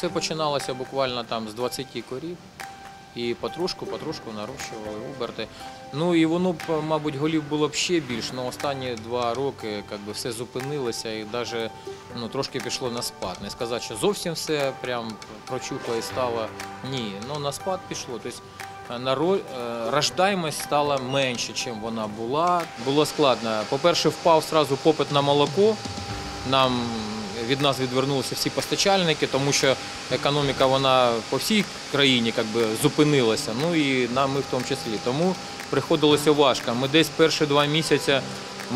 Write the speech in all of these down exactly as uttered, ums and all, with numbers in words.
Це починалося буквально там з двадцяти корів. І потрошку-потрошку нарощували оберти. Ну і воно, мабуть, голів було б ще більше, але останні два роки якби, все зупинилося і навіть ну, трошки пішло на спад. Не сказати, що зовсім все прям прочухло і стало, ні, ну на спад пішло. Тобто рождаємость стала менше, ніж вона була. Було складно. По-перше, впав одразу попит на молоко. Нам від нас відвернулися всі постачальники, тому що економіка вона по всій країні якби, зупинилася, ну і нам ми в тому числі. Тому приходилося важко. Ми десь перші два місяці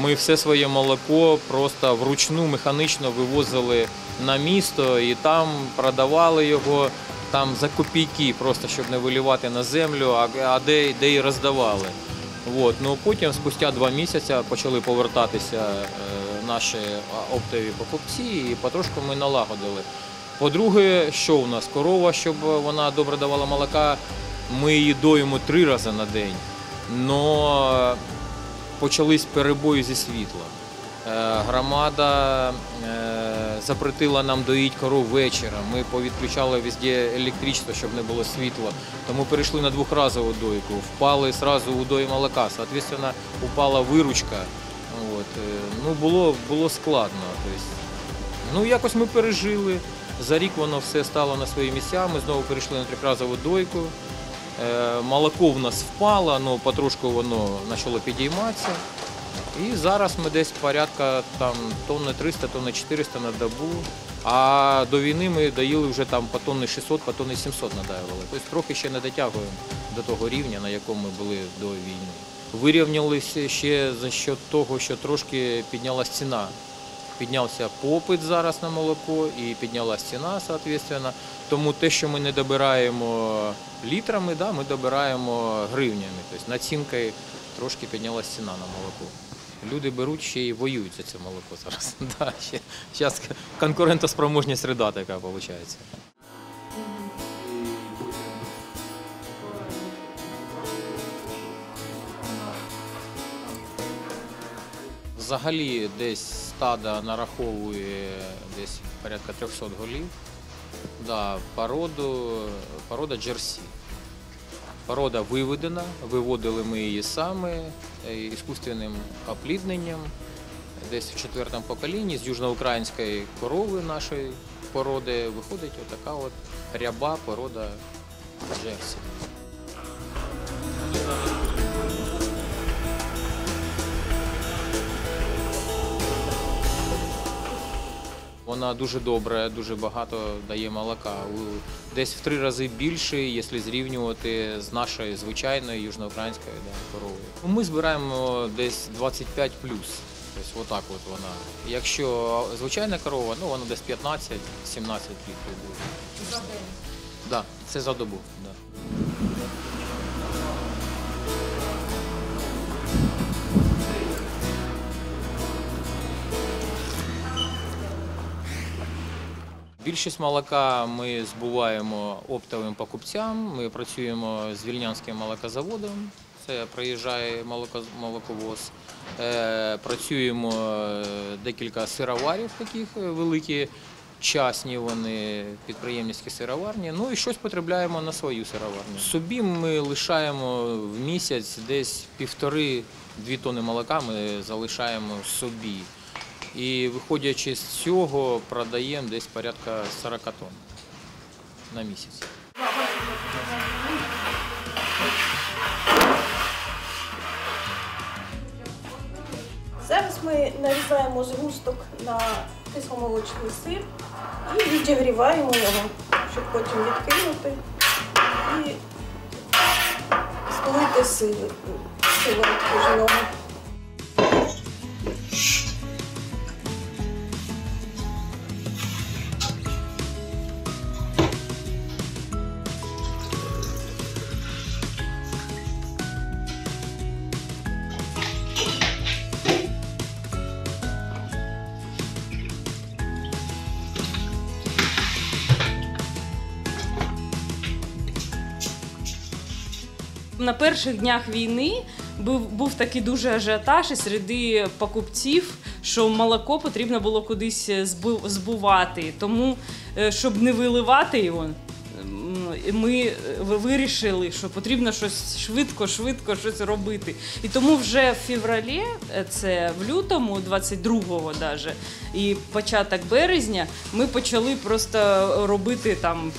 ми все своє молоко просто вручну, механічно вивозили на місто і там продавали його там за копійки, просто щоб не вилівати на землю, а де, де і роздавали. От. Ну, потім, спустя два місяці, почали повертатися наші оптові покупці і потрошку ми налагодили. По-друге, що у нас? Корова, щоб вона добре давала молока, ми її доїмо три рази на день. Но почались перебої зі світлом. Громада запретила нам доїти коров ввечері. Ми повідключали везде електричество, щоб не було світла. Тому перейшли на двохразову дойку. Впали одразу у дої молока. Відповідно, упала виручка. От. Ну, було, було складно. Тобто, ну, якось ми пережили. За рік воно все стало на свої місця. Ми знову перейшли на трьохразову дойку. Молоко в нас впало, але потрошку воно почало підійматися. І зараз ми десь порядка там, тонни триста, тонни чотириста на добу, а до війни ми доїли вже там по тонни шістсот, по тонни сімсот надаювали. Тобто трохи ще не дотягуємо до того рівня, на якому ми були до війни. Вирівнялися ще за счет того, що трошки піднялась ціна. Піднявся попит зараз на молоко і піднялась ціна, відповідно. Тому те, що ми не добираємо літрами, да, ми добираємо гривнями. Тобто націнкою трошки піднялась ціна на молоко. Люди беруть ще і воюють за це молоко зараз. Да, ще, зараз конкурентоспроможність середа така виходить. Взагалі десь стадо нараховує десь порядка трьохсот голів. Да, породу, порода джерсі. Порода виведена, виводили ми її саме іскусственним оплідненням. Десь в четвертому поколінні з южноукраїнської корови нашої породи виходить отака от ряба порода джерсі. Вона дуже добра, дуже багато дає молока, десь в три рази більше, якщо зрівнювати з нашою звичайною южноукраїнською да, коровою. Ми збираємо десь двадцять п'ять плюс, тобто отак от вона. Якщо звичайна корова, ну вона десь п'ятнадцять-сімнадцять літрів буде. За день? Так, це за добу. Да. Більшість молока ми збуваємо оптовим покупцям, ми працюємо з Вільнянським молокозаводом, це приїжджає молоковоз, працюємо декілька сироварів таких великі, частні вони, підприємницькі сироварні, ну і щось потребляємо на свою сироварню. Собі ми лишаємо в місяць десь півтори-дві тонни молока ми залишаємо собі. І, виходячи з цього, продаємо десь порядка сорок тонн на місяць. Зараз ми нарізаємо з густок на кисломолочний сир і відігріваємо його, щоб потім відкинути і столити сиворотку жирного. На перших днях війни був, був такий дуже ажіотаж серед покупців, що молоко потрібно було кудись збувати. Тому, щоб не виливати його, ми вирішили, що потрібно щось швидко-швидко щось робити. І тому вже в февралі, це в лютому, двадцять другого даже, і початок березня, ми почали просто робити, там,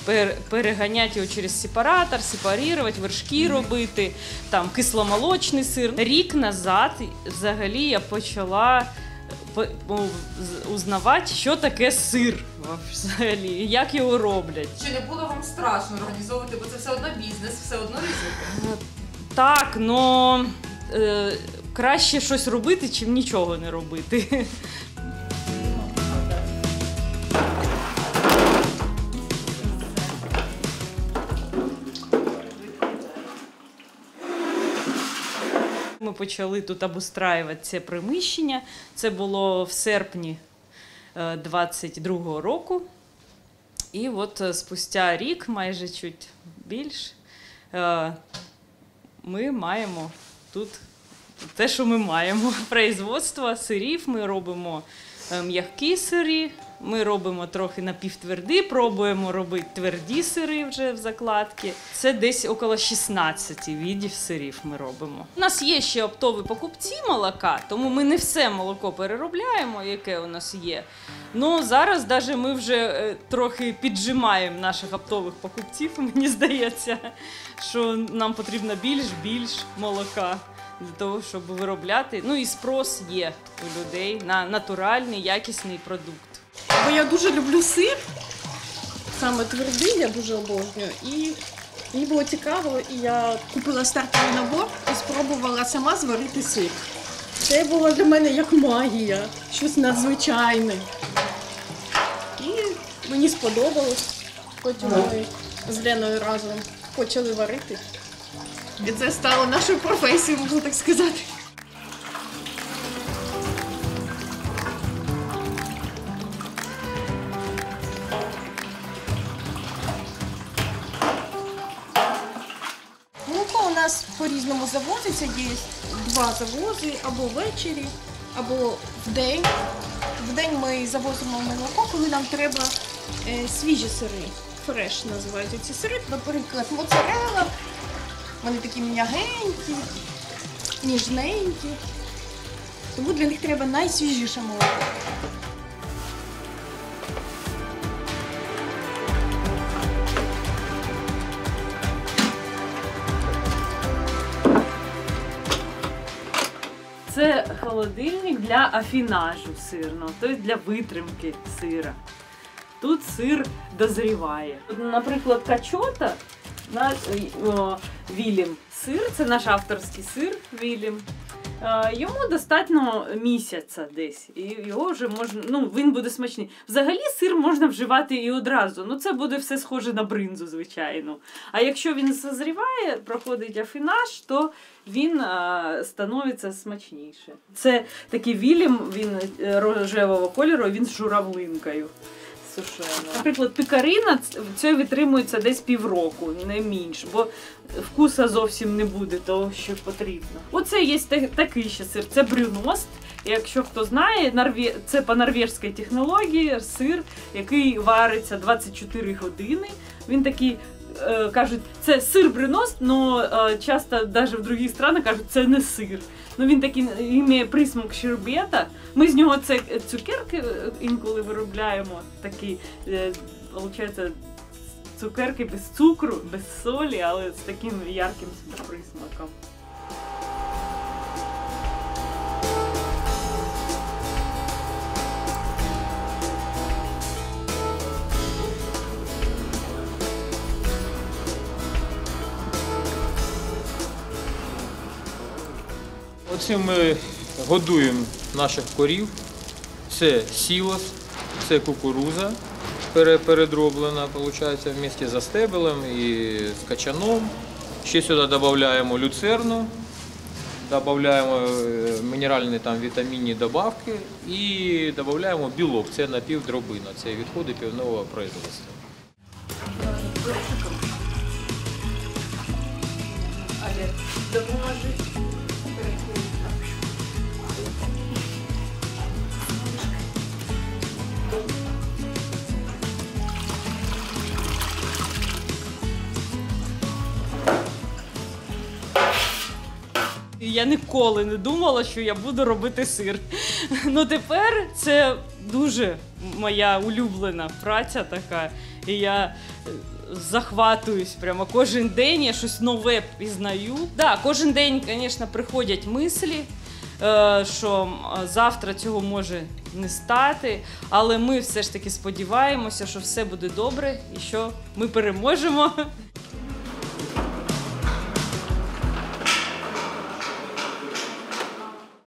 переганяти його через сепаратор, сепарувати, вершки робити, там, кисломолочний сир. Рік назад взагалі я почала узнавати, що таке сир взагалі, як його роблять. Чи не було вам страшно організовувати, бо це все одно бізнес, все одно ризик? Так, але е, краще щось робити, чим нічого не робити. Ми почали тут обустраювати це приміщення. Це було в серпні двадцять другого року. І от спустя рік, майже чуть більше, ми маємо тут те, що ми маємо. Производство сирів. Ми робимо м'які сири, ми робимо трохи напівтверді, пробуємо робити тверді сири вже в закладці. Це десь около шістнадцяти видів сирів ми робимо. У нас є ще оптові покупці молока, тому ми не все молоко переробляємо, яке у нас є. Ну, зараз навіть ми вже трохи піджимаємо наших оптових покупців, мені здається, що нам потрібно більш-більш молока для того, щоб виробляти. Ну і спрос є у людей на натуральний, якісний продукт. Бо я дуже люблю сир, саме твердий, я дуже обожнюю. І мені було цікаво, і я купила стартовий набор і спробувала сама зварити сир. Це було для мене як магія, щось надзвичайне. І мені сподобалось. Потім ми з Леною разом почали варити. І це стало нашою професією, можна так сказати. Молоко у нас по-різному завозиться. Є два завози, або ввечері, або вдень. Вдень ми завозимо молоко, коли нам треба свіжі сири. Фреш називаються ці сири, наприклад, моцарела. Вони такі м'ягенькі, ніжненькі, тому для них треба найсвіжіше молоко. Це холодильник для афінажу сирного, тобто для витримки сира. Тут сир дозріває. Наприклад, качота. Вілім сир, це наш авторський сир Вілім. Йому достатньо місяця десь, і його вже можна, ну, він буде смачний. Взагалі сир можна вживати і одразу, ну це буде все схоже на бринзу, звичайно. А якщо він созріває, проходить афінаж, то він а, становиться смачніше. Це такий Вілім, він рожевого кольору, він з журавлинкою. Наприклад, пікарина це витримується десь півроку, не менше, бо вкуса зовсім не буде того, що потрібно. Оце є такий ще сир, це брюност. Якщо хто знає, це по норвежській технології сир, який вариться двадцять чотири години. Він такий, кажуть, це сир брюност, але часто навіть в інших країнах кажуть, це не сир. Ну, він такий має присмак щербета. Ми з нього це цукерки інколи виробляємо. Такі, виходить, цукерки без цукру, без солі, але з таким ярким присмаком. Оцим ми годуємо наших корів. Це сілос, це кукуруза передроблена, виходить, в місті за стебелем і з качаном. Ще сюди додаємо люцерну, додаємо мінеральні там, вітамінні добавки і додаємо білок, це напівдробина, це відходи півного производства. Допоможи. я ніколи не думала, що я буду робити сир. Ну тепер це дуже моя улюблена праця така. І я захватуюсь прямо кожен день, я щось нове пізнаю. Да, кожен день, звісно, приходять мислі, що завтра цього може не стати, але ми все ж таки сподіваємося, що все буде добре і що ми переможемо.